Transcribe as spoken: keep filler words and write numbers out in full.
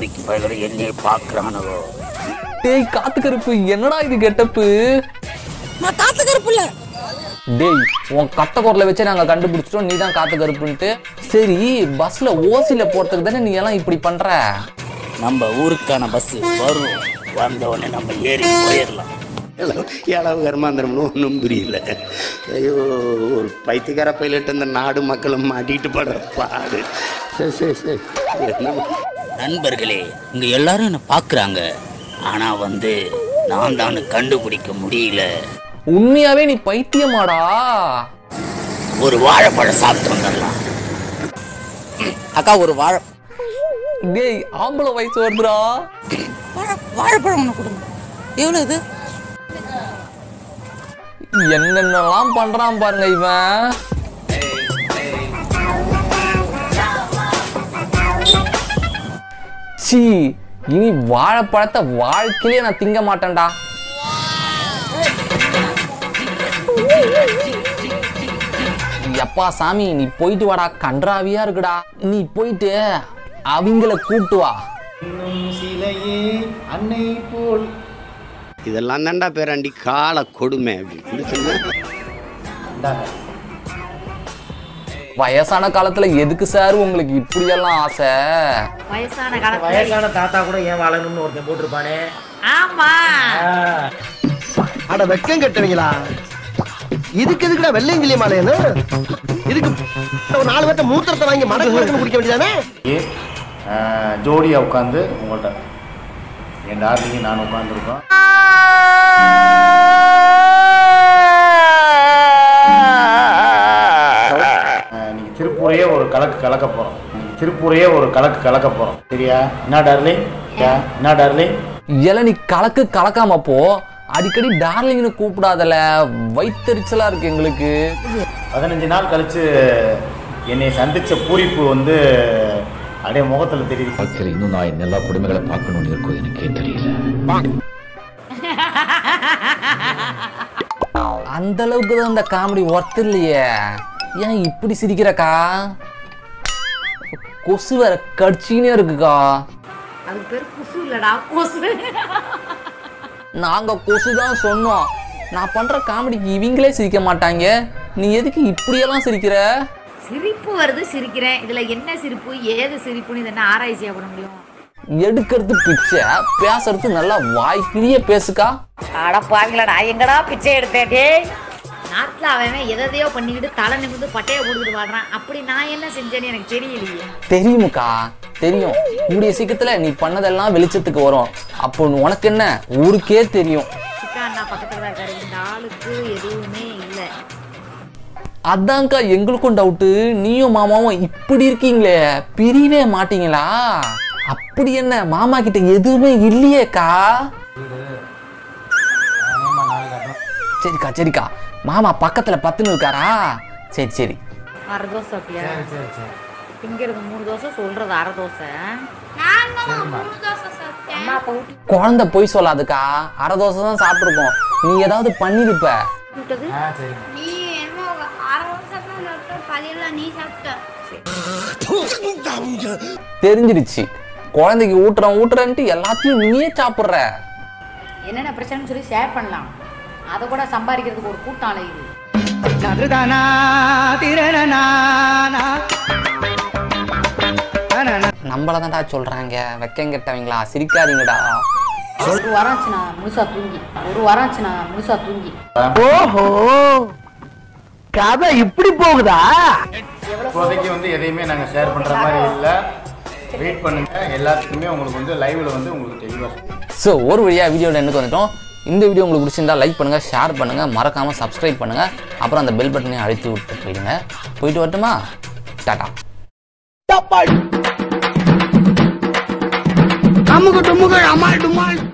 பொறுக்கி பயல்களை என்னையே பார்க்கறானோ. டேய் காத்து கருப்பு என்னடா இது கெட்டப்பு? நான் காத்து கருப்பு இல்ல. டேய் உன் கட்ட குரல வச்சே நாங்க கண்டுபிடிச்சிட்டோம் நீ தான் காத்து கருப்புன்னு. சரி பஸ்ல ஓசில போறதுக்கு தான நீ எல்லாம் இப்படி பண்ற? நம்ம ஊருக்கான பஸ் வரும் வந்த உடனே நம்ம ஏறி போயிரலாம். ஏழாவது கர்மாந்திரம்னு ஒன்றும் புரியல. ஐயோ ஒரு பைத்தியக்கார பைலட்டு இந்த நாடு மக்களும் மாட்டிட்டு படுற பாடு. சரி சரி சரி நண்பர்களே இங்கே எல்லாரும் என்னை பார்க்குறாங்க, ஆனால் வந்து நான் தான் கண்டுபிடிக்க முடியல. உண்மையாவே நீ பைத்தியமாடா. ஒரு வாழைப்பழம் சாப்பிட்டு வந்துடலாம் அக்கா. ஒரு வாழை டேய் ஆம்பளை வயசு வருதுடா. வாழைப்பழம் ஒன்று கொடுங்க. எவ்வளோ இது? என்னென்னலாம் பண்றான் பாருங்க இவன். சீ இனி வாழைப்பழத்தை வாழ்க்கையிலே நான் திங்க மாட்டேன்டா. எப்பா சாமி நீ போயிட்டு வாடா, கன்றாவியா இருக்குடா. நீ போயிட்டு அவங்கள கூப்பிட்டு வா. அன்னை போல் இதெல்லாம் தாண்டா பேராண்டி கால கொடுமை. வயசான காலத்துல எதுக்கு சார் உங்களுக்கு இப்படி எல்லாம் ஆசை? வயசான காலத்துல வயசான தாத்தா கூட ஏன் வாழணும்னு ஒருத்தன் போட்டுருப்பானே. ஆமா அட வெக்கம் கட்டுவீங்களா? இதுக்கு எதுக்குடா வெள்ளையங்கிலி மாலையனு? இதுக்கு ஒரு நாலு பேர்த்த மூத்திரத்தை வாங்கி மடக்கு குடிக்க வேண்டியதானே. ஜோடியா உட்காந்து உங்கள்கிட்ட என் டார்லிங்க நான் உட்காந்துருக்கோம். நீங்க திருப்பூரையே ஒரு கலக்கு கலக்க போறோம். நீங்க திருப்பூரையே ஒரு கலக்கு கலக்க போறோம் சரியா? என்ன டார்லிங் என்ன டார்லிங் இதெல்லாம் நீ கலக்கு கலக்காம போ. அடிக்கடி டார்லிங்னு கூப்பிடாதல, வயிற்றுச்சலா இருக்கு எங்களுக்கு. பதினஞ்சு நாள் கழிச்சு என்னை சந்திச்ச பூரிப்பு வந்து அப்படியே முகத்துல தெரியுது. இன்னும் நான் என்ன எல்லா குடும்பங்களை பார்க்கணும்னு இருக்கோ எனக்கே தெரியல. அந்த அளவுக்கு தான் இந்த காமெடி ஒர்த் இல்லையே. ஏன் இப்படி சிரிக்கிறக்கா? கொசு வேற கடிச்சினே இருக்குக்கா. அது பேர் கொசு இல்லடா கொசு. நாங்க கொசு தான் சொன்னோம். நான் பண்ற காமெடிக்கு இவங்களே சிரிக்க மாட்டாங்க. நீ எதுக்கு இப்படியெல்லாம் சிரிக்கிற? சிரிப்பு வருது சிரிக்கிறேன். இதுல என்ன சிரிப்பு ஏது சிரிப்புன்னு இதை நான் ஆராய்ச்சியா பண்ண முடியும்? எடுக்கிறது பிச்சை, பேசுறது நல்லா வாய்க்கிலேயே பேசுக்கா. அட பாவிங்களா எங்கடா பிச்சை எடுத்தே? நாட்டுல அவன் எதையோ பண்ணிக்கிட்டு தலை நிமிந்து பட்டைய கொடுத்துட்டு வாடுறான். அப்படி நான் என்ன செஞ்சேன்னு எனக்கு தெரியலையே. தெரியுமுக்கா தெரியும். உங்களுடைய சீக்கிரத்துல நீ பண்ணதெல்லாம் வெளிச்சத்துக்கு வரும். அப்போ உனக்கு என்ன ஊருக்கே தெரியும். சிக்காண்டா பக்கத்துல தான் இருக்காரு. இந்த ஆளுக்கு எதுவுமே இல்லை. அதான்க்கா எங்களுக்கும் டவுட்டு. நீயும் மாமாவும் இப்படி இருக்கீங்களே பிரிவே மாட்டீங்களா? அப்படி என்ன மாமா கிட்ட எதுவுமே இல்லையேக்கா? சரிக்கா சரிக்கா. மாமா பக்கத்துல பத்துன்னு இருக்காரா? சரி சரி. அரை தோசை அப்படியா? திங்கிறது மூணு தோசை சொல்றது அரை தோசை. குழந்தை போய் சொல்லாதுக்கா. அரை தோசை தான் சாப்பிட்டுருக்கோம். நீ ஏதாவது பண்ணிருப்ப. தெரிஞ்சிருச்சு குழந்தைக்கு ஊட்டுறோம் ஊட்டுறன்ட்டு எல்லாத்தையும் நீயே சாப்பிட்ற. என்னென்ன பிரச்சனைன்னு சொல்லி ஷேர் பண்ணலாம். அதை கூட சம்பாதிக்கிறதுக்கு ஒரு கூட்டாளி இது. நம்மள தான்டா சொல்றாங்க வெக்கம் கெட்டவங்களா, சிரிக்காதீங்கடா. ஒரு வாரம் நான் முழுசா தூங்கி ஒரு வாரம் நான் முழுசா தூங்கி. ஓஹோ கதை இப்படி போகுதா? இப்போதைக்கு வந்து எதையுமே நாங்க ஷேர் பண்ற மாதிரி இல்லை. வெயிட் பண்ணுங்க. எல்லாத்துக்குமே உங்களுக்கு வந்து லைவ்ல வந்து உங்களுக்கு தெளிவாக. ஸோ ஒரு வழியாக வீடியோவில் எனக்கு வந்துட்டோம். இந்த வீடியோ உங்களுக்கு பிடிச்சிருந்தா லைக் பண்ணுங்கள், ஷேர் பண்ணுங்கள், மறக்காமல் சப்ஸ்கிரைப் பண்ணுங்கள். அப்புறம் அந்த பெல் பட்டனையும் அழுத்தி விட்டு போயிடுங்க. போயிட்டு வரட்டுமா? டாடா. அம்முக டும்முக அம்மாள் டும்மாள்.